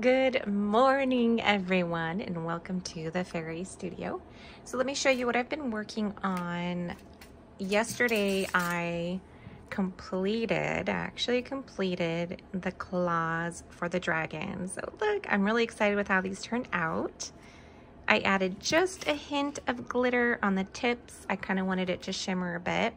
Good morning, everyone, and welcome to the Fairy Studio. So let me show you what I've been working on. Yesterday, I completed the claws for the dragons. So look, I'm really excited with how these turned out. I added just a hint of glitter on the tips. I kind of wanted it to shimmer a bit.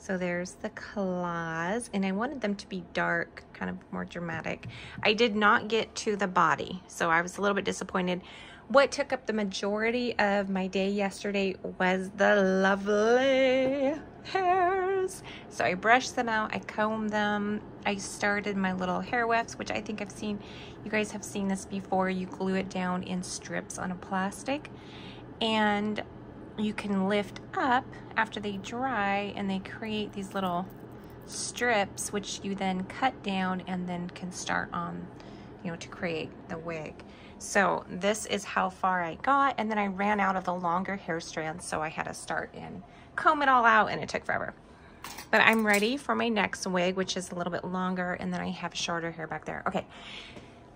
So there's the claws, and I wanted them to be dark, kind of more dramatic. I did not get to the body, so I was a little bit disappointed. What took up the majority of my day yesterday was the lovely hairs. So I brushed them out, I combed them, I started my little hair wefts, which I think I've seen, you guys have seen this before. You glue it down in strips on a plastic, and you can lift up after they dry and they create these little strips, which you then cut down and then can start on, you know, to create the wig. So this is how far I got, and then I ran out of the longer hair strands, so I had to start and comb it all out, and it took forever. But I'm ready for my next wig, which is a little bit longer, and then I have shorter hair back there. Okay.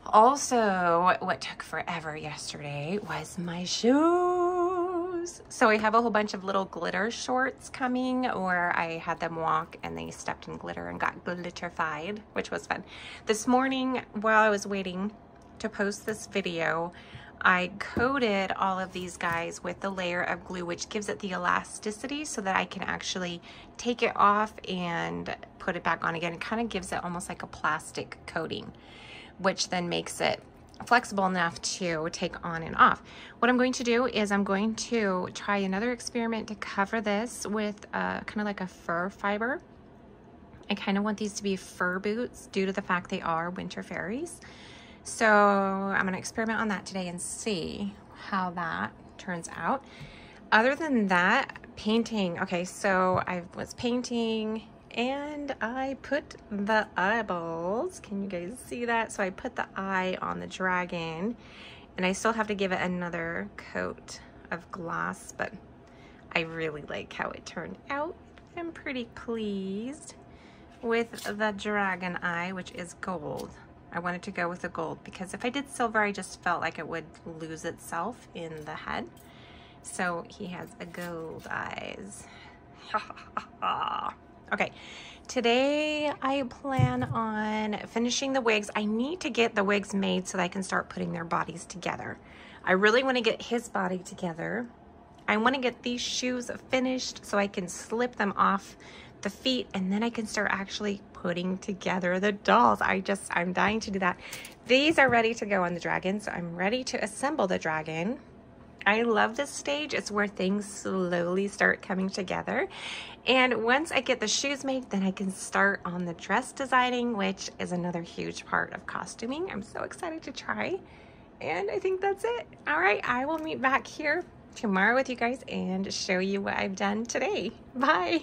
Also, what took forever yesterday was my shoes. So I have a whole bunch of little glitter shorts coming, or I had them walk and they stepped in glitter and got glitterified, which was fun. This morning, while I was waiting to post this video, I coated all of these guys with the layer of glue, which gives it the elasticity so that I can actually take it off and put it back on again. It kind of gives it almost like a plastic coating, which then makes it flexible enough to take on and off. What I'm going to do is I'm going to try another experiment to cover this with kind of like a fur fiber. I kind of want these to be fur boots due to the fact they are winter fairies. So I'm going to experiment on that today and see how that turns out. Other than that, painting. Okay, so I was painting and I put the eyeballs, can you guys see that? So I put the eye on the dragon, and I still have to give it another coat of gloss, but I really like how it turned out. I'm pretty pleased with the dragon eye, which is gold. I wanted to go with the gold because if I did silver, I just felt like it would lose itself in the head. So he has a gold eyes. Okay, today I plan on finishing the wigs. I need to get the wigs made so that I can start putting their bodies together. I really want to get his body together. I want to get these shoes finished so I can slip them off the feet, and then I can start actually putting together the dolls. I'm dying to do that. These are ready to go on the dragon, so I'm ready to assemble the dragon. I love this stage. It's where things slowly start coming together. And once I get the shoes made, then I can start on the dress designing, which is another huge part of costuming. I'm so excited to try. And I think that's it. All right, I will meet back here tomorrow with you guys and show you what I've done today. Bye.